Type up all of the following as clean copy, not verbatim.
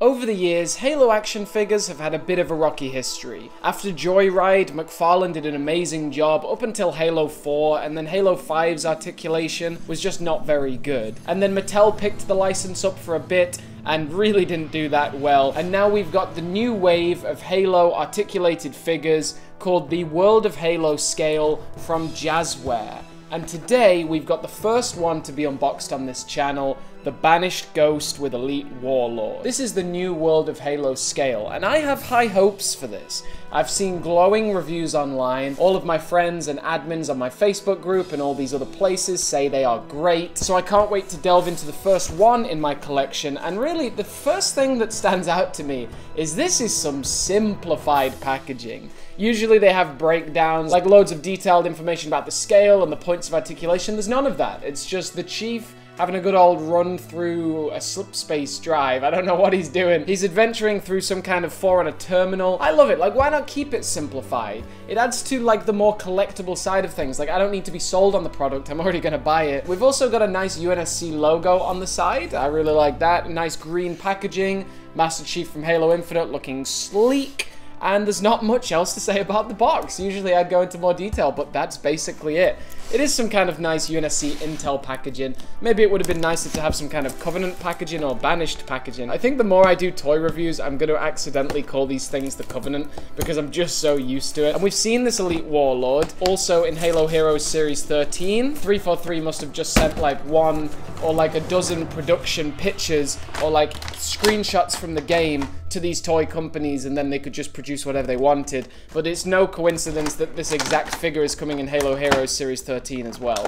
Over the years, Halo action figures have had a bit of a rocky history. After Joyride, McFarlane did an amazing job up until Halo 4, and then Halo 5's articulation was just not very good. And then Mattel picked the license up for a bit, and really didn't do that well. And now we've got the new wave of Halo articulated figures called the World of Halo Scale from Jazwares. And today, we've got the first one to be unboxed on this channel, the Banished Ghost with Elite Warlord. This is the new World of Halo Scale, and I have high hopes for this. I've seen glowing reviews online. All of my friends and admins on my Facebook group and all these other places say they are great, so I can't wait to delve into the first one in my collection. And really, the first thing that stands out to me is this is some simplified packaging. Usually they have breakdowns, like loads of detailed information about the scale and the points of articulation. There's none of that. It's just the Chief having a good old run through a slip space drive. I don't know what he's doing. He's adventuring through some kind of foreigner terminal. I love it. Like, why not keep it simplified? It adds to, like, the more collectible side of things. Like, I don't need to be sold on the product. I'm already gonna buy it. We've also got a nice UNSC logo on the side. I really like that. Nice green packaging. Master Chief from Halo Infinite looking sleek. And there's not much else to say about the box. Usually I'd go into more detail, but that's basically it. It is some kind of nice UNSC Intel packaging. Maybe it would have been nicer to have some kind of Covenant packaging or Banished packaging. I think the more I do toy reviews, I'm going to accidentally call these things the Covenant because I'm just so used to it. And we've seen this Elite Warlord also in Halo Heroes Series 13. 343 must have just sent like one or like a dozen production pictures or like screenshots from the game to these toy companies, and then they could just produce whatever they wanted. But it's no coincidence that this exact figure is coming in Halo Heroes Series 13 as well.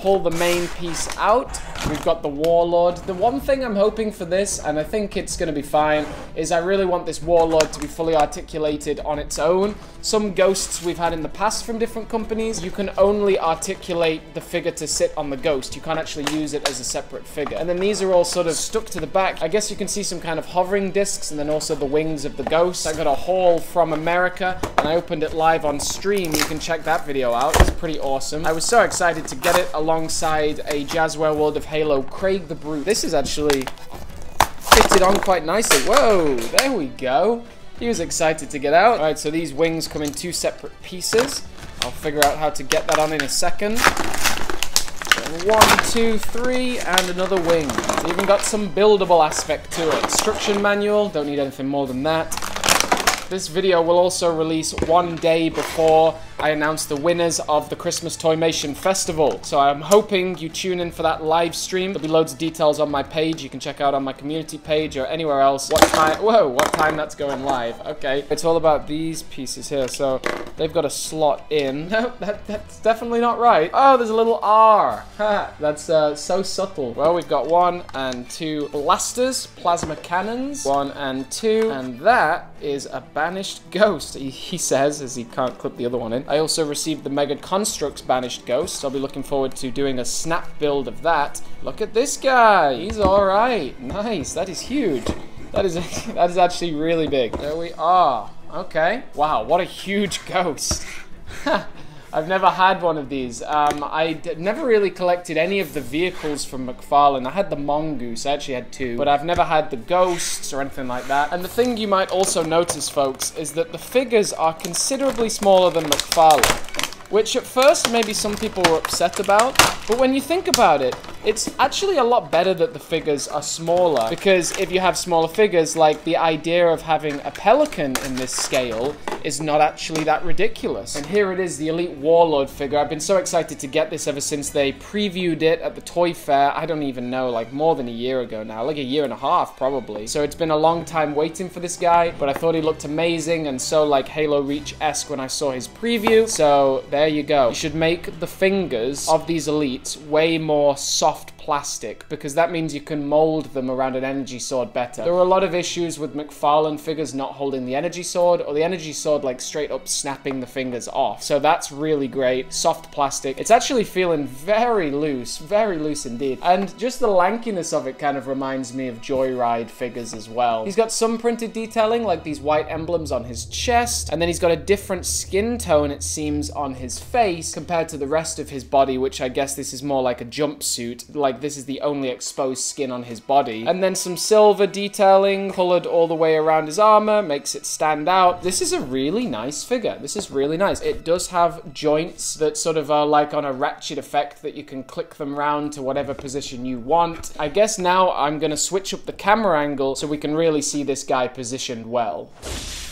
Pull the main piece out. We've got the Warlord. The one thing I'm hoping for this, and I think it's going to be fine, is I really want this Warlord to be fully articulated on its own. Some ghosts we've had in the past from different companies, you can only articulate the figure to sit on the ghost. You can't actually use it as a separate figure. And then these are all sort of stuck to the back. I guess you can see some kind of hovering discs, and then also the wings of the ghost. I got a haul from America, and I opened it live on stream. You can check that video out. It's pretty awesome. I was so excited to get it alongside a Jazwares World of Halo Craig the Brute. This is actually fitted on quite nicely. Whoa, there we go. He was excited to get out. All right, so these wings come in two separate pieces. I'll figure out how to get that on in a second. One, two, three, and another wing. It's even got some buildable aspect to it. Instruction manual, don't need anything more than that. This video will also release one day before I announce the winners of the Christmas Toymation Festival. So I'm hoping you tune in for that live stream. There'll be loads of details on my page. You can check out on my community page or anywhere else. What time that's going live. Okay. It's all about these pieces here. So they've got a slot in. No, that's definitely not right. Oh, there's a little R. Ha, that's so subtle. Well, we've got one and two blasters, plasma cannons, one and two. And that is a Banished Ghost, he says, as he can't clip the other one in. I also received the Mega Construx Banished Ghost, so I'll be looking forward to doing a snap build of that. Look at this guy. He's all right. Nice. That is huge. That is actually really big. There we are. Okay. Wow, what a huge ghost. I've never had one of these. I never really collected any of the vehicles from McFarlane. I had the Mongoose, I actually had two, but I've never had the Ghosts or anything like that. And the thing you might also notice, folks, is that the figures are considerably smaller than McFarlane, which at first maybe some people were upset about, but when you think about it, it's actually a lot better that the figures are smaller, because if you have smaller figures, like the idea of having a pelican in this scale is not actually that ridiculous. And here it is, the Elite Warlord figure. I've been so excited to get this ever since they previewed it at the Toy Fair. I don't even know, like more than a year ago now, like a year and a half probably. So it's been a long time waiting for this guy, but I thought he looked amazing and so like Halo Reach-esque when I saw his preview. So there you go. You should make the fingers of these elites way more soft plastic, because that means you can mold them around an energy sword better. There were a lot of issues with McFarlane figures not holding the energy sword, or the energy sword like straight up snapping the fingers off. So that's really great. Soft plastic. It's actually feeling very loose indeed. And just the lankiness of it kind of reminds me of Joyride figures as well. He's got some printed detailing, like these white emblems on his chest, and then he's got a different skin tone, it seems, on his face compared to the rest of his body, which I guess this is more like a jumpsuit, like like this is the only exposed skin on his body. And then some silver detailing colored all the way around his armor makes it stand out. This is a really nice figure. This is really nice. It does have joints that sort of are like on a ratchet effect that you can click them round to whatever position you want. I guess now I'm gonna switch up the camera angle so we can really see this guy positioned well.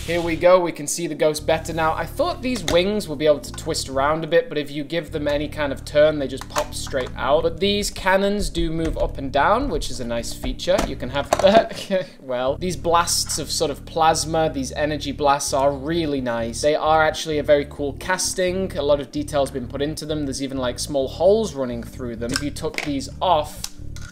Here we go, we can see the ghost better now. I thought these wings would be able to twist around a bit, but if you give them any kind of turn, they just pop straight out. But these cannons do move up and down, which is a nice feature. You can have that, well. These blasts of sort of plasma, these energy blasts are really nice. They are actually a very cool casting. A lot of detail's been put into them. There's even like small holes running through them. If you took these off,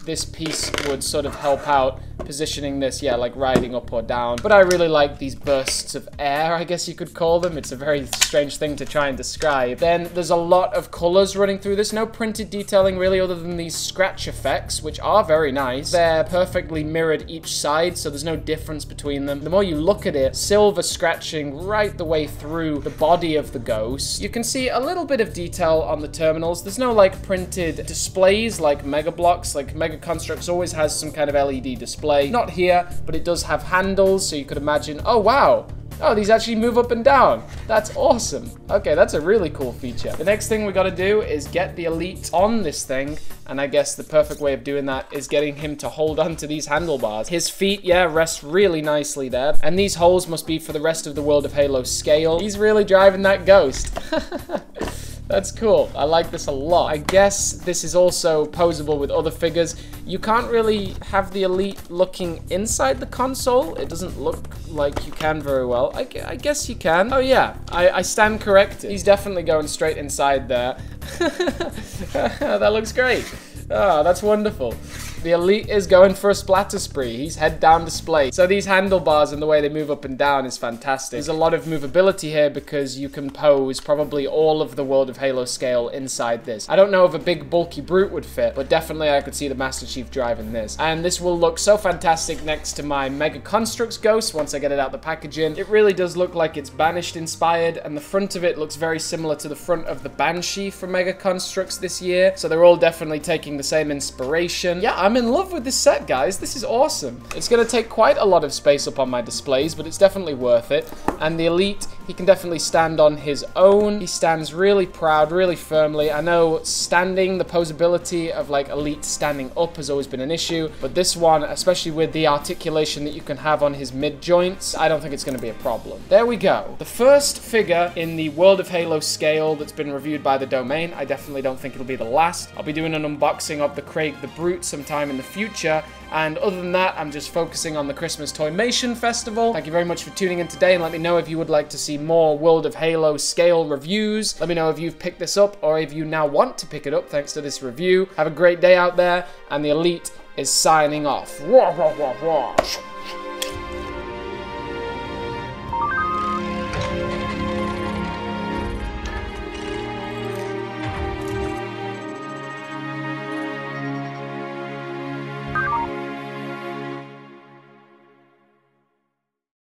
this piece would sort of help out positioning this, yeah, like riding up or down. But I really like these bursts of air, I guess you could call them. It's a very strange thing to try and describe. Then there's a lot of colors running through this. No printed detailing really other than these scratch effects, which are very nice. They're perfectly mirrored each side, so there's no difference between them. The more you look at it, silver scratching right the way through the body of the ghost. You can see a little bit of detail on the terminals. There's no like printed displays like Mega Blocks, like Mega Construx always has some kind of LED display. Not here, but it does have handles, so you could imagine, oh wow, oh, these actually move up and down. That's awesome. Okay, that's a really cool feature. The next thing we gotta do is get the Elite on this thing, and I guess the perfect way of doing that is getting him to hold on to these handlebars. His feet, yeah, rest really nicely there, and these holes must be for the rest of the World of Halo scale. He's really driving that ghost. That's cool. I like this a lot. I guess this is also poseable with other figures. You can't really have the Elite looking inside the console. It doesn't look like you can very well. I guess you can. Oh yeah, I stand corrected. He's definitely going straight inside there. That looks great. Oh, that's wonderful. The Elite is going for a splatter spree. He's head down display. So these handlebars and the way they move up and down is fantastic. There's a lot of movability here because you can pose probably all of the World of Halo scale inside this. I don't know if a big bulky brute would fit, but definitely I could see the Master Chief driving this. And this will look so fantastic next to my Mega Construx Ghost once I get it out the packaging. It really does look like it's Banished inspired, and the front of it looks very similar to the front of the Banshee from Mega Construx this year. So they're all definitely taking the same inspiration. Yeah, I'm in love with this set, guys. This is awesome. It's gonna take quite a lot of space up on my displays, but it's definitely worth it. And the Elite, he can definitely stand on his own. He stands really proud, really firmly. I know standing, the posability of like Elite standing up has always been an issue, but this one, especially with the articulation that you can have on his mid joints, I don't think it's gonna be a problem. There we go. The first figure in the World of Halo scale that's been reviewed by The Domain. I definitely don't think it'll be the last. I'll be doing an unboxing of the Craig the Brute sometime in the future, and other than that I'm just focusing on the Christmas Toymation Festival. Thank you very much for tuning in today, and let me know if you would like to see more World of Halo scale reviews. Let me know if you've picked this up or if you now want to pick it up thanks to this review. Have a great day out there, and the Elite is signing off.